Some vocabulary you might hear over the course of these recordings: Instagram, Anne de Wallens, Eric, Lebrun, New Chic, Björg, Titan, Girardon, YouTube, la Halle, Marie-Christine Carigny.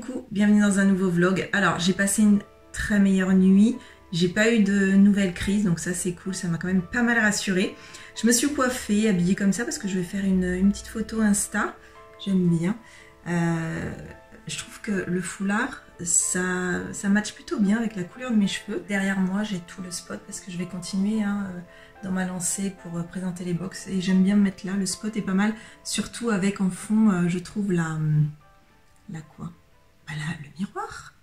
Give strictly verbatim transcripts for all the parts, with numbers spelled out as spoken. coucou, bienvenue dans un nouveau vlog. Alors j'ai passé une très meilleure nuit, j'ai pas eu de nouvelles crises, donc ça c'est cool, ça m'a quand même pas mal rassurée. Je me suis coiffée, habillée comme ça parce que je vais faire une, une petite photo Insta, j'aime bien. Euh, je trouve que le foulard, ça, ça matche plutôt bien avec la couleur de mes cheveux. Derrière moi j'ai tout le spot parce que je vais continuer hein, dans ma lancée pour présenter les box et j'aime bien me mettre là, le spot est pas mal, surtout avec en fond je trouve la... la quoi ? Bah là, le miroir.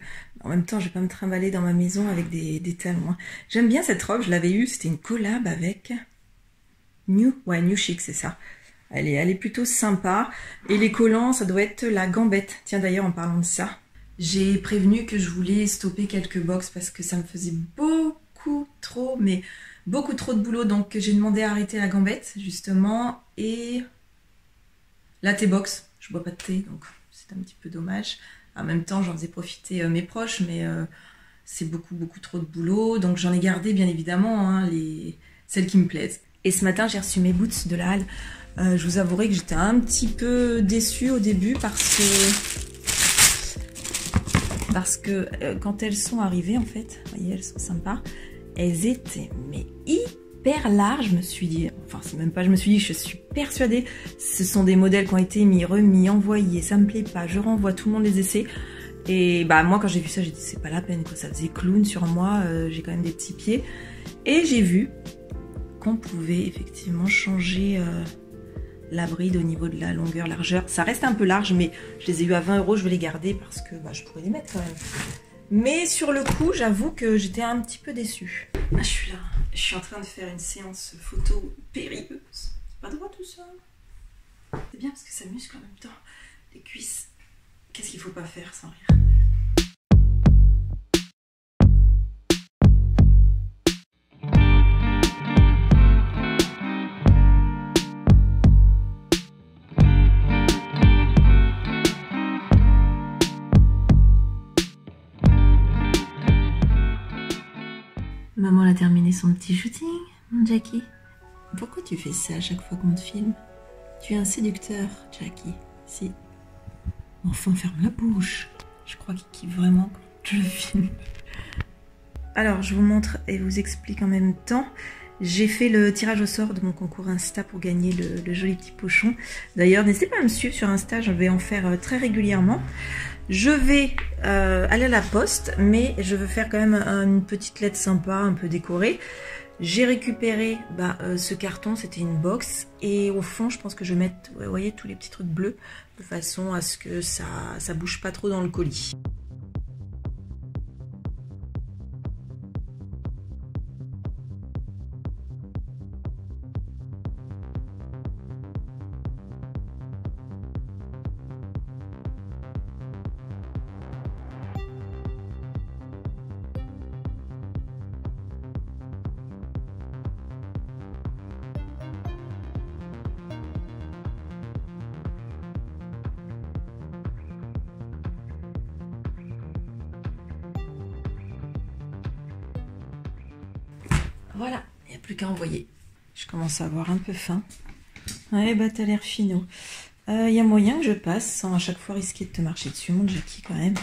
En même temps, je vais pas me trimballer dans ma maison avec des, des témoins. J'aime bien cette robe, je l'avais eue, c'était une collab avec New, ouais, New Chic, c'est ça. Elle est, elle est plutôt sympa. Et les collants, ça doit être la gambette. Tiens, d'ailleurs, en parlant de ça, j'ai prévenu que je voulais stopper quelques box parce que ça me faisait beaucoup trop, mais beaucoup trop de boulot. Donc, j'ai demandé à arrêter la gambette, justement. Et la thé-box, je bois pas de thé, donc c'est un petit peu dommage. En même temps, j'en faisais profiter euh, mes proches, mais euh, c'est beaucoup, beaucoup trop de boulot. Donc, j'en ai gardé, bien évidemment, hein, les... celles qui me plaisent. Et ce matin, j'ai reçu mes boots de la Halle. Euh, je vous avouerai que j'étais un petit peu déçue au début parce que... Parce que euh, quand elles sont arrivées, en fait, vous voyez, elles sont sympas. Elles étaient, mais hyper larges, je me suis dit... Enfin, c'est même pas, je me suis dit, je suis persuadée, ce sont des modèles qui ont été mis, remis, envoyés, ça me plaît pas, je renvoie, tout le monde les essaie. Et bah moi quand j'ai vu ça, j'ai dit c'est pas la peine quoi, ça faisait clown sur moi, euh, j'ai quand même des petits pieds. Et j'ai vu qu'on pouvait effectivement changer euh, la bride au niveau de la longueur, largeur. Ça reste un peu large mais je les ai eu à vingt euros, je vais les garder parce que bah, je pourrais les mettre quand même. Mais sur le coup, j'avoue que j'étais un petit peu déçue. Ah, je suis là. Je suis en train de faire une séance photo périlleuse. C'est pas droit tout seul. C'est bien parce que ça muscle en même temps. Les cuisses. Qu'est-ce qu'il faut pas faire sans rire? Maman a terminé son petit shooting, mon Jackie. Pourquoi tu fais ça à chaque fois qu'on te filme? Tu es un séducteur, Jackie. Si. Enfin, ferme la bouche. Je crois qu'il kiffe vraiment quand je le filme. Alors, je vous montre et vous explique en même temps. J'ai fait le tirage au sort de mon concours Insta pour gagner le, le joli petit pochon. D'ailleurs, n'hésitez pas à me suivre sur Insta, je vais en faire très régulièrement. Je vais euh, aller à la poste, mais je veux faire quand même une petite lettre sympa, un peu décorée. J'ai récupéré bah, euh, ce carton, c'était une box. Et au fond, je pense que je vais mettre, vous voyez, tous les petits trucs bleus, de façon à ce que ça, ça bouge pas trop dans le colis. Voilà, il n'y a plus qu'à envoyer. Je commence à avoir un peu faim. Ouais, bah t'as l'air finot. Il euh, y a moyen que je passe sans à chaque fois risquer de te marcher dessus, mon Jackie, quand même.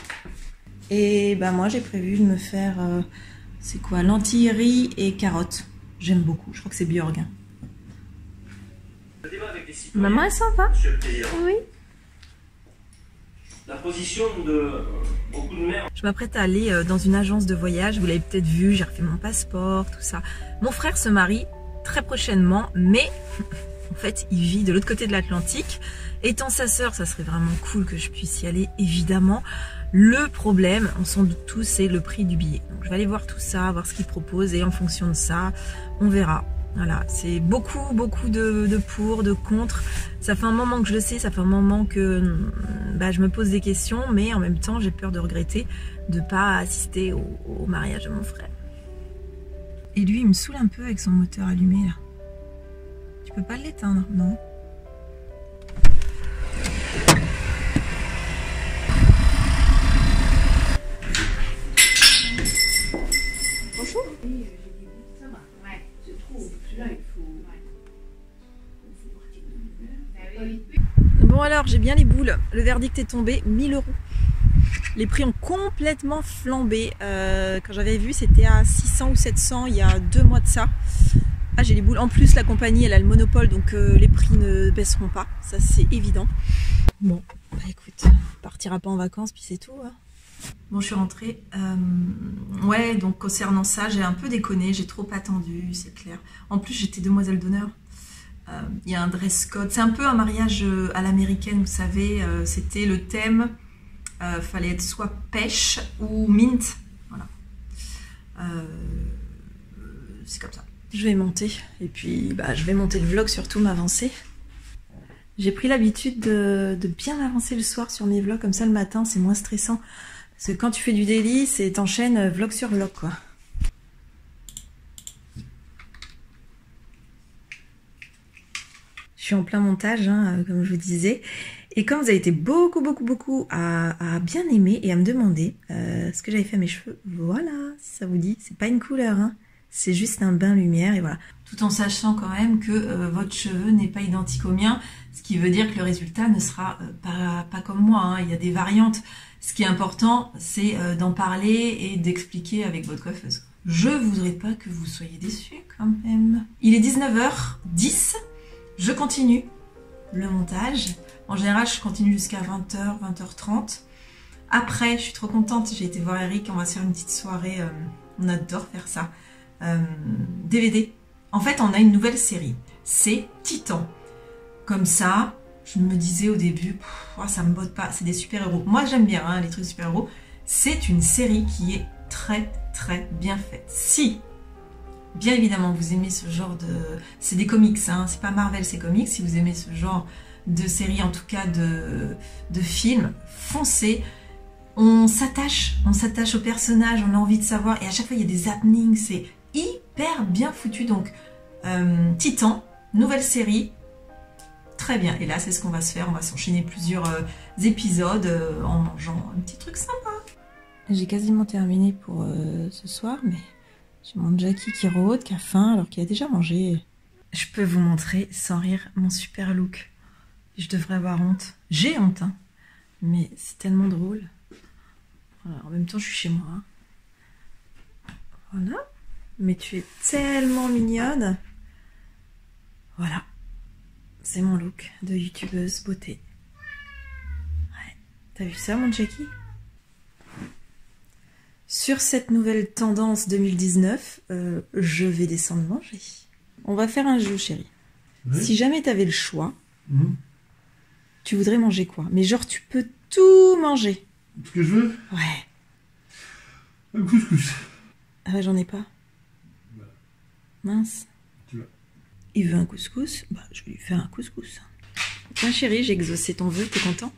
Et bah moi, j'ai prévu de me faire, euh, c'est quoi, lentilles, riz et carottes. J'aime beaucoup, je crois que c'est Björg. Hein. Maman, elle s'en va. Oui. La position de beaucoup de mères. Je m'apprête à aller dans une agence de voyage, vous l'avez peut-être vu, j'ai refait mon passeport, tout ça. Mon frère se marie très prochainement, mais en fait, il vit de l'autre côté de l'Atlantique. Étant sa sœur, ça serait vraiment cool que je puisse y aller, évidemment. Le problème, on s'en doute tous, c'est le prix du billet. Donc, je vais aller voir tout ça, voir ce qu'il propose et en fonction de ça, on verra. Voilà, c'est beaucoup, beaucoup de, de pour, de contre. Ça fait un moment que je le sais, ça fait un moment que bah, je me pose des questions, mais en même temps, j'ai peur de regretter de ne pas assister au, au mariage de mon frère. Et lui, il me saoule un peu avec son moteur allumé, là. Tu peux pas l'éteindre, non? Bonjour. Bon alors, j'ai bien les boules. Le verdict est tombé, mille euros. Les prix ont complètement flambé. Euh, quand j'avais vu, c'était à six cents ou sept cents il y a deux mois de ça. Ah, j'ai les boules. En plus, la compagnie, elle a le monopole, donc euh, les prix ne baisseront pas. Ça, c'est évident. Bon, bah écoute, on partira pas en vacances, puis c'est tout. Hein. Bon, je suis rentrée. Euh, ouais, donc concernant ça, j'ai un peu déconné. J'ai trop attendu, c'est clair. En plus, j'étais demoiselle d'honneur. Il y a un dress code. C'est un peu un mariage à l'américaine, vous savez. Euh, C'était le thème. Euh, fallait être soit pêche ou mint. Voilà. Euh, c'est comme ça. Je vais monter et puis bah, je vais monter le vlog, surtout m'avancer. J'ai pris l'habitude de, de bien avancer le soir sur mes vlogs, comme ça le matin c'est moins stressant. Parce que quand tu fais du daily, c'est t'enchaînes vlog sur vlog quoi. Je suis en plein montage, hein, comme je vous disais. Et comme vous avez été beaucoup, beaucoup, beaucoup à, à bien aimer et à me demander euh, ce que j'avais fait à mes cheveux, voilà, si ça vous dit, c'est pas une couleur, hein. C'est juste un bain lumière et voilà. Tout en sachant quand même que euh, votre cheveu n'est pas identique au mien, ce qui veut dire que le résultat ne sera euh, pas, pas comme moi, hein. Il y a des variantes. Ce qui est important, c'est euh, d'en parler et d'expliquer avec votre coiffeuse. Je voudrais pas que vous soyez déçus quand même. Il est dix-neuf heures dix, je continue le montage. En général, je continue jusqu'à vingt heures, vingt heures trente. Après, je suis trop contente, j'ai été voir Eric, on va se faire une petite soirée, euh, on adore faire ça. Euh, D V D. En fait, on a une nouvelle série. C'est Titan. Comme ça, je me disais au début, oh, ça me botte pas, c'est des super-héros. Moi, j'aime bien hein, les trucs super-héros. C'est une série qui est très, très bien faite. Si, bien évidemment, vous aimez ce genre de... C'est des comics, hein, c'est pas Marvel, c'est comics. Si vous aimez ce genre de série, en tout cas de, de film, foncez. On s'attache, on s'attache au personnage, on a envie de savoir. Et à chaque fois, il y a des happenings, c'est... hyper bien foutu, donc euh, Titan, nouvelle série, très bien. Et là, c'est ce qu'on va se faire, on va s'enchaîner plusieurs euh, épisodes euh, en mangeant un petit truc sympa. J'ai quasiment terminé pour euh, ce soir, mais j'ai mon Jackie qui rôde, qui a faim alors qu'il a déjà mangé. Je peux vous montrer sans rire mon super look. Je devrais avoir honte, j'ai honte, hein, mais c'est tellement drôle. Voilà, en même temps, je suis chez moi. Voilà. Mais tu es tellement mignonne. Voilà. C'est mon look de youtubeuse beauté. Ouais. T'as vu ça, mon Jackie? Sur cette nouvelle tendance deux mille dix-neuf, euh, je vais descendre manger. On va faire un jeu, chérie. Oui. Si jamais t'avais le choix, mmh. tu voudrais manger quoi? Mais genre, tu peux tout manger. Ce que je veux? Ouais. Un couscous. Ah ouais, j'en ai pas. Mince. Il veut un couscous? Bah, je vais lui faire un couscous. Tiens, chérie, j'ai exaucé ton vœu, t'es content?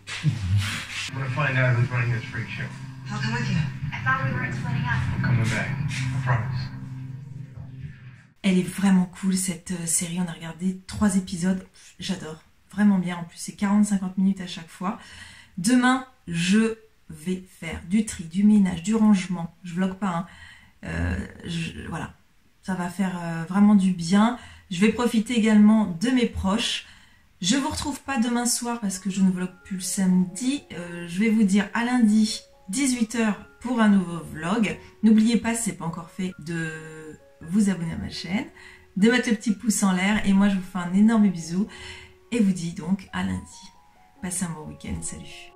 Elle est vraiment cool cette série, on a regardé trois épisodes, j'adore, vraiment bien, en plus c'est quarante à cinquante minutes à chaque fois. Demain, je vais faire du tri, du ménage, du rangement, je vlog pas, hein. euh, je, voilà. Ça va faire vraiment du bien. Je vais profiter également de mes proches. Je ne vous retrouve pas demain soir parce que je ne vlog plus le samedi. Euh, je vais vous dire à lundi, dix-huit heures, pour un nouveau vlog. N'oubliez pas, si ce n'est pas encore fait, de vous abonner à ma chaîne, de mettre le petit pouce en l'air. Et moi, je vous fais un énorme bisou et vous dis donc à lundi. Passez un bon week-end. Salut!